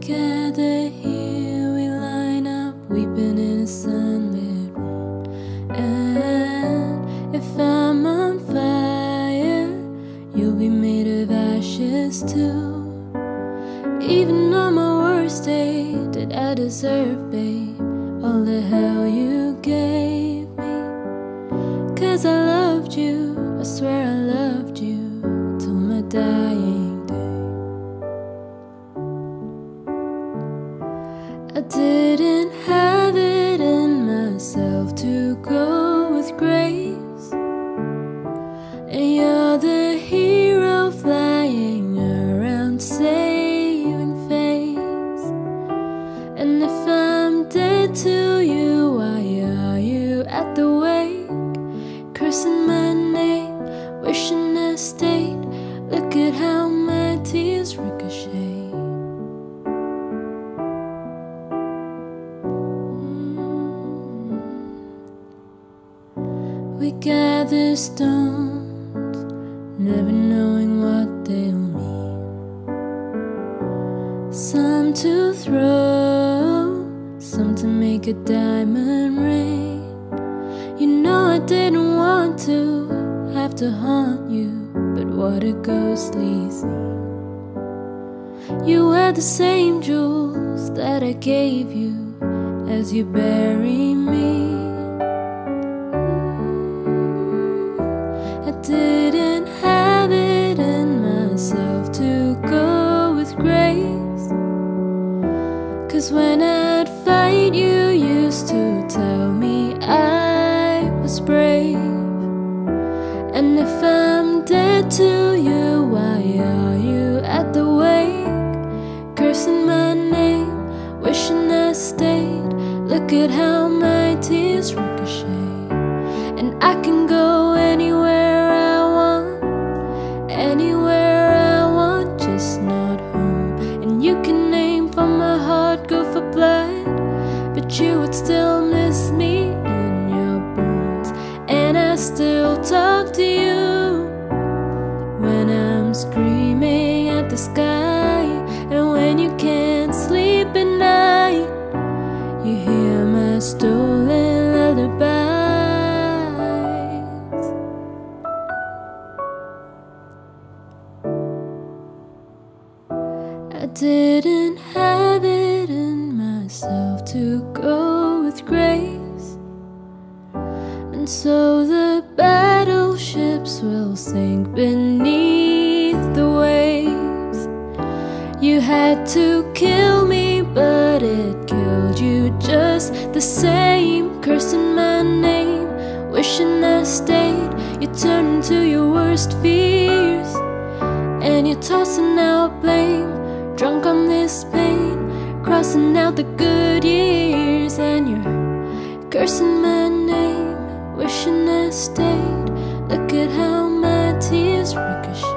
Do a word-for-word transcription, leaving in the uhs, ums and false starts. together here we line up, weeping in a sunlit room. And if I'm on fire, you'll be made of ashes too. Even on my worst day, did I deserve, babe, all the hell you gave me? 'Cause I loved you, I swear I loved you till my dying day. I didn't have it in myself to go with grace, and you're the hero flying around saving face. And if I'm dead to you, why are you at the wake, cursing my name, wishing I stayed? Look at how my tears ricochet. We gather stones, never knowing what they'll mean. Some to throw, some to make a diamond ring. You know I didn't want to have to haunt you, but what a ghostly scene. You wear the same jewels that I gave you as you bury me. Didn't have it in myself to go with grace, 'cause when I'd fight, you used to tell me I was brave. And if I'm dead to you, why are you at the wake, cursing my name, wishing I stayed? Look at how my tears ricochet. And I can go anywhere, anywhere I want, just not home. And you can aim for my heart, go for blood, but you would still miss me in your bones. And I still talk to you when I'm screaming at the sky. And when you can't sleep at night, you hear my stolen lullaby. I didn't have it in myself to go with grace, and so the battleships will sink beneath the waves. You had to kill me, but it killed you just the same, cursing my name, wishing I stayed. You turned into your worst fears, and you're tossing out blame, drunk on this pain, crossing out the good years. And you're cursing my name, wishing I stayed. Look at how my tears ricochet.